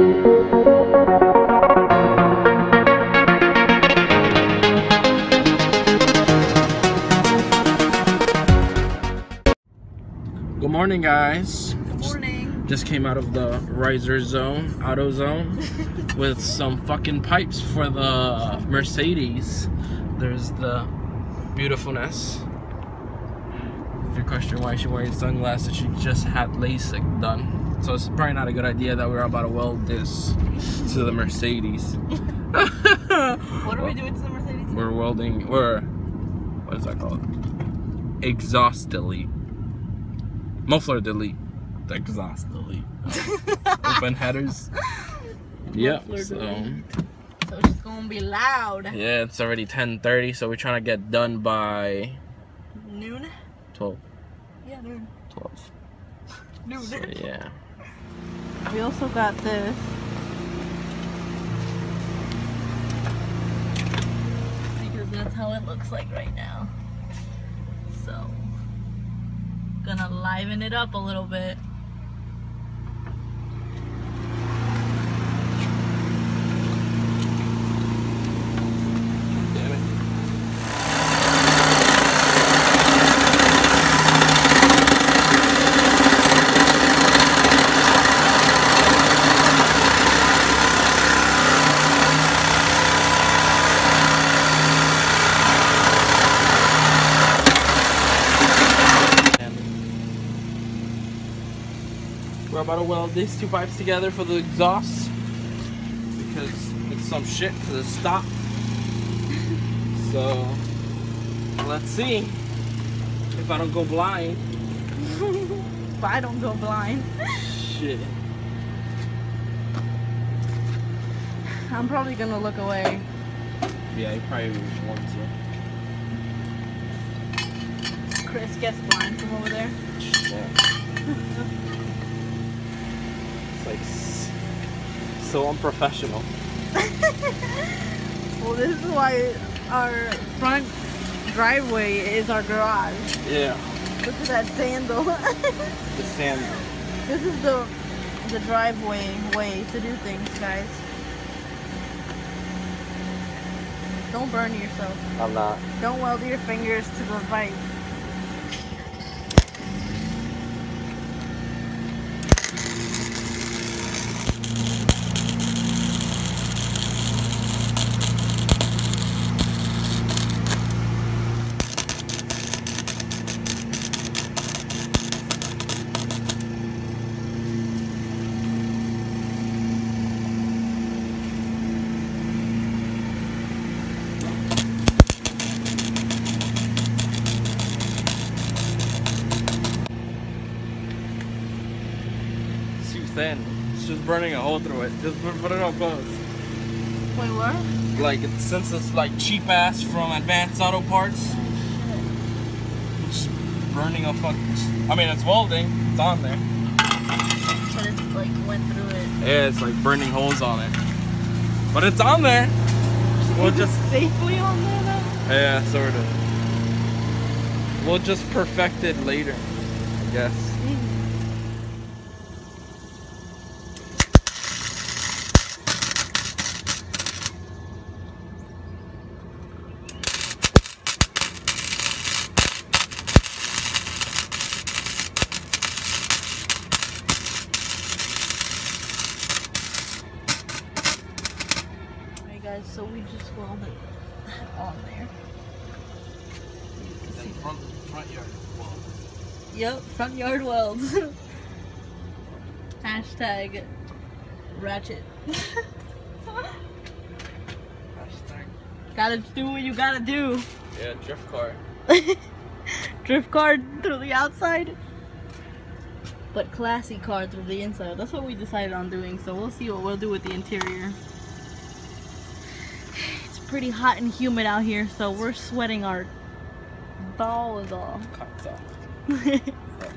Good morning, guys. Good morning. Just came out of the riser zone, auto zone, with some fucking pipes for the Mercedes. There's the beautifulness. If you question why she's wearing sunglasses, she just had LASIK done. So it's probably not a good idea that we're about to weld this to the Mercedes. What are we doing to the Mercedes? We're welding, what is that called? Exhaust delete. Muffler delete. The exhaust delete. Open headers. Yep, so it's gonna be loud. Yeah, it's already 10:30, so we're trying to get done by... Noon? 12. Yeah, noon. 12. Noon. So, yeah. We also got this. Because that's how it looks like right now. So... gonna liven it up a little bit. We're about to weld these two pipes together for the exhaust because it's some shit because it stopped. So let's see if I don't go blind. If I don't go blind. Shit. I'm probably gonna look away. Yeah, you probably want to. Chris gets blind from over there. Yeah. Like, so unprofessional. Well, this is why our front driveway is our garage. Yeah. Look at that sandal. The sandal. This is the driveway way to do things, guys. Don't burn yourself. I'm not. Don't weld your fingers to the bike. Thin. It's just burning a hole through it. Just put it on close. Wait, what? Like, it, since it's like cheap ass from Advanced Auto Parts, oh, it's burning a fucking... I mean, it's welding. It's on there. But it like went through it. Yeah, it's like burning holes on it. But it's on there. We'll just... safely on there though? Yeah, sort of. We'll just perfect it later, I guess. Guys, so we just welded that on there. Then front yard welds. Yep, front yard welds. Hashtag ratchet. Hashtag. Gotta do what you gotta do. Yeah, drift car. Drift car through the outside, but classy car through the inside. That's what we decided on doing, so we'll see what we'll do with the interior. Pretty hot and humid out here, so we're sweating our balls off. I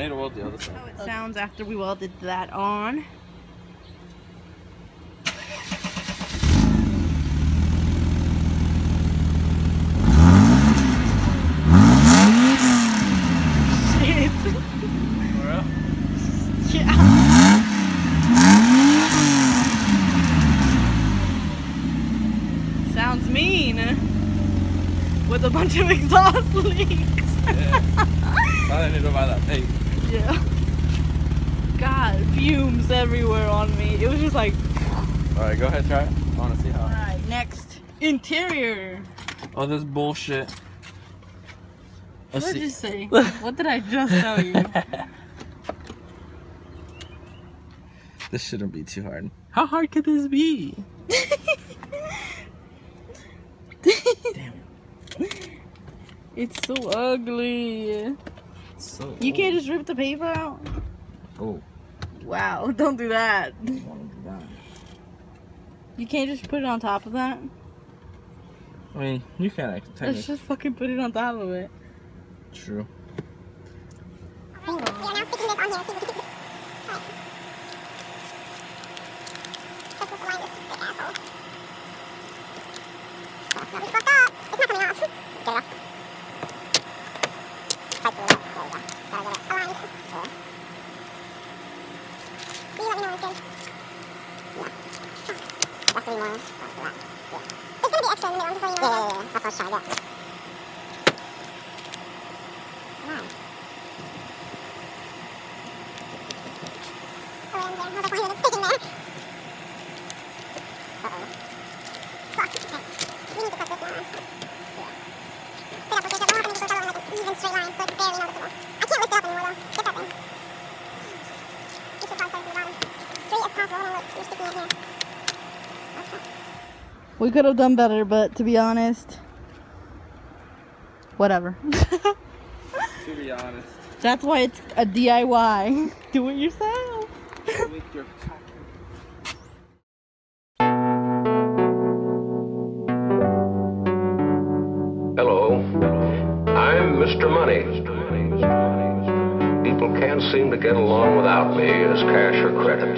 need to weld the other side. How it sounds after we welded that on. Shit. Yeah. with a bunch of exhaust leaks. Yeah. I don't need to buy that thing. Yeah. God, fumes everywhere on me. It was just like... Alright, go ahead, try it. I want to see how. Alright, next. Interior. Oh, this bullshit. Let's what did you say? What did I just tell you? This shouldn't be too hard. How hard could this be? Damn it. It's so ugly. It's so old. You can't just rip the paper out? Oh. Wow, don't do that. I don't want to do that. You can't just put it on top of that? I mean, you can't. Let's just fucking put it on top of it. True. Oh. We could have done better, but to be honest, whatever. To be honest. That's why it's a DIY. Do it yourself. Make your Hello, I'm Mr. Money. People can't seem to get along without me as cash or credit.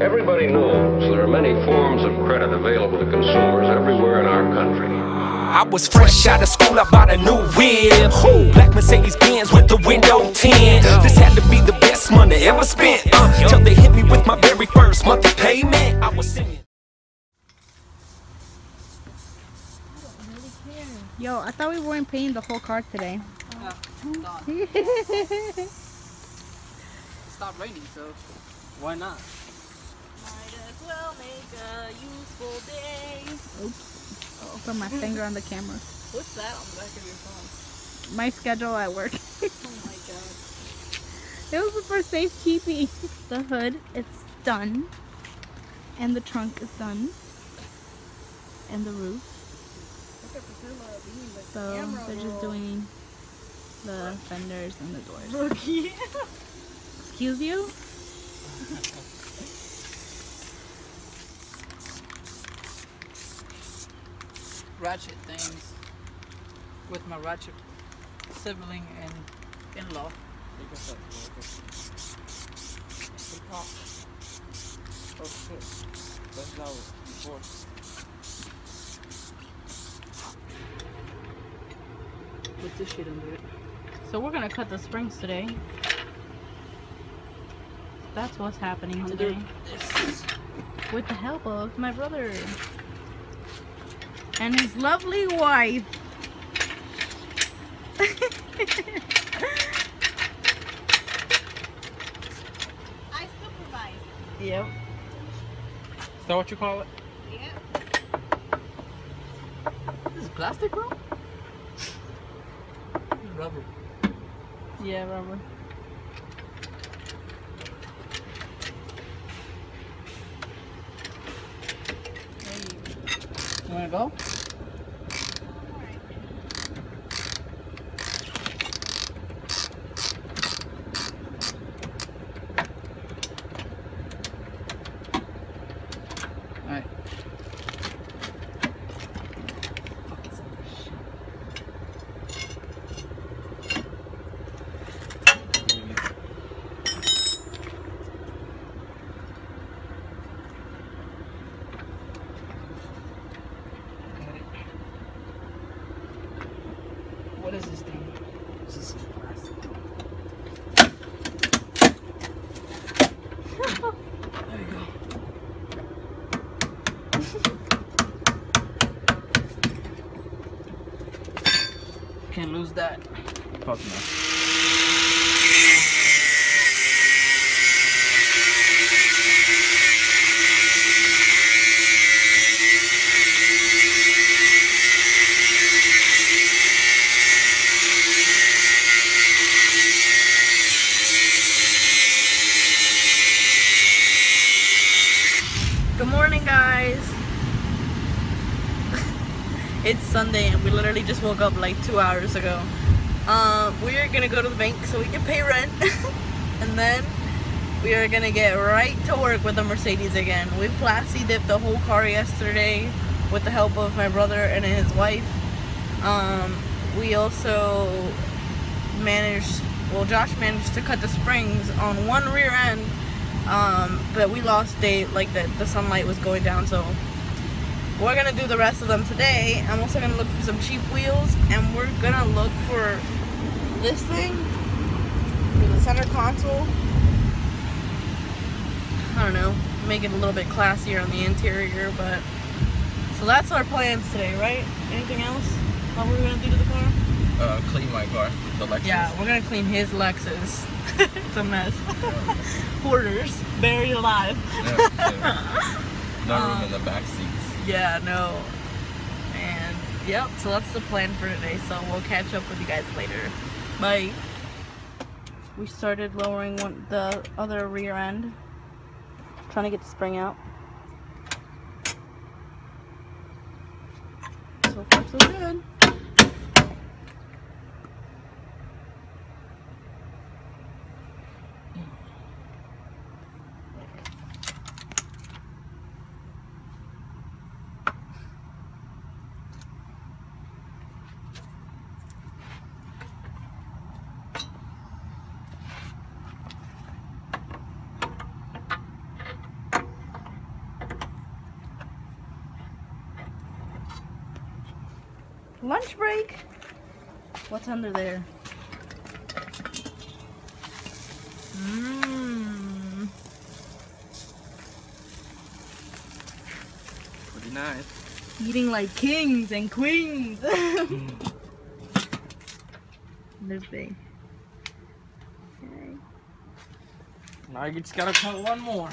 Everybody knows there are many forms of credit available to consumers everywhere in our country. I was fresh out of school, I bought a new whip. Black Mercedes Benz with the window tint. This had to be the best money ever spent. Till they hit me with my very first monthly payment. I was singing. I don't really care. Yo, I thought we weren't paying the whole card today. It stopped raining, so why not? Well, make a useful day. Oops. I'll put my finger on the camera. What's that on the back of your phone? My schedule at work. Oh my god. It was for safekeeping. The hood, it's done. And the trunk is done. And the roof. So they're just doing the fenders and the doors. Okay. Excuse you? Ratchet things with my ratchet sibling and in-law. With this shit under it. So we're gonna cut the springs today. That's what's happening today. With the help of my brother. And his lovely wife. I supervise. Yep. Is that what you call it? Yep. This is plastic, bro? This is rubber. Yeah, rubber. You wanna go? Alright. What is this thing? This is plastic. There you go. can lose that. Fuck no. It's Sunday and we literally just woke up like 2 hours ago. We're gonna go to the bank so we can pay rent and then we are gonna get right to work with the Mercedes again. We plastidipped the whole car yesterday with the help of my brother and his wife. We also managed, well, Josh managed to cut the springs on one rear end, but we lost daylight, like the sunlight was going down, so we're gonna do the rest of them today. I'm also gonna look for some cheap wheels, and we're gonna look for this thing for the center console. I don't know, make it a little bit classier on the interior, but so that's our plans today, right? Anything else? What we're gonna do to the car? Clean my car, the Lexus. Yeah, we're gonna clean his Lexus. It's a mess. Yeah. Hoarders, buried alive. Yeah, yeah. No room in the back seat. Yeah, no. And yep, so that's the plan for today. So we'll catch up with you guys later. Bye. We started lowering the other rear end. Trying to get the spring out. So far, so good. Lunch break. What's under there? Mmm. Pretty nice. Eating like kings and queens. Mm. Living. Okay. Now you just gotta cut one more.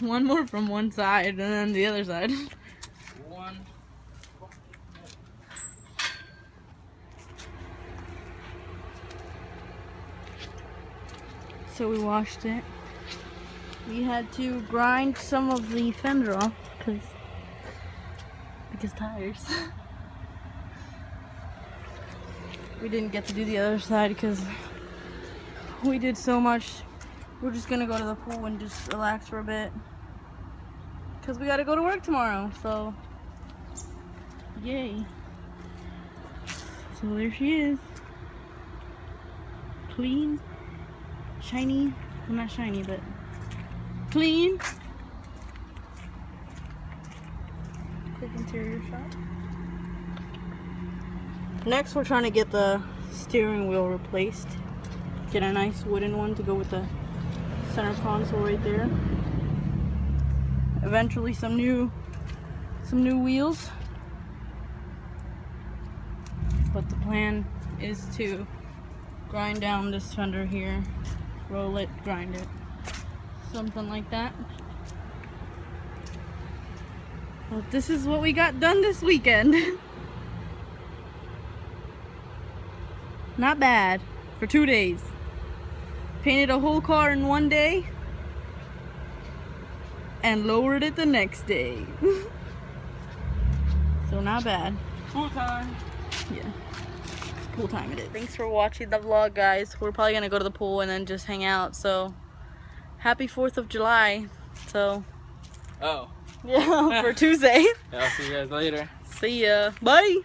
One more from one side and then the other side. One. So we washed it. We had to grind some of the fender off because tires. We didn't get to do the other side because we did so much. We're just gonna go to the pool and just relax for a bit because we gotta go to work tomorrow, so yay. So there she is, clean. Shiny, well, not shiny, but clean. Quick interior shot. Next, we're trying to get the steering wheel replaced. Get a nice wooden one to go with the center console right there. Eventually, some new wheels. But the plan is to grind down this fender here. Roll it, grind it, something like that. Well, this is what we got done this weekend. Not bad for 2 days. Painted a whole car in one day and lowered it the next day. So not bad. Pool time. Yeah. Pool time it is. Thanks for watching the vlog, guys. We're probably gonna go to the pool and then just hang out. So happy 4th of July. So oh yeah. For Tuesday. I'll see you guys later. See ya. Bye.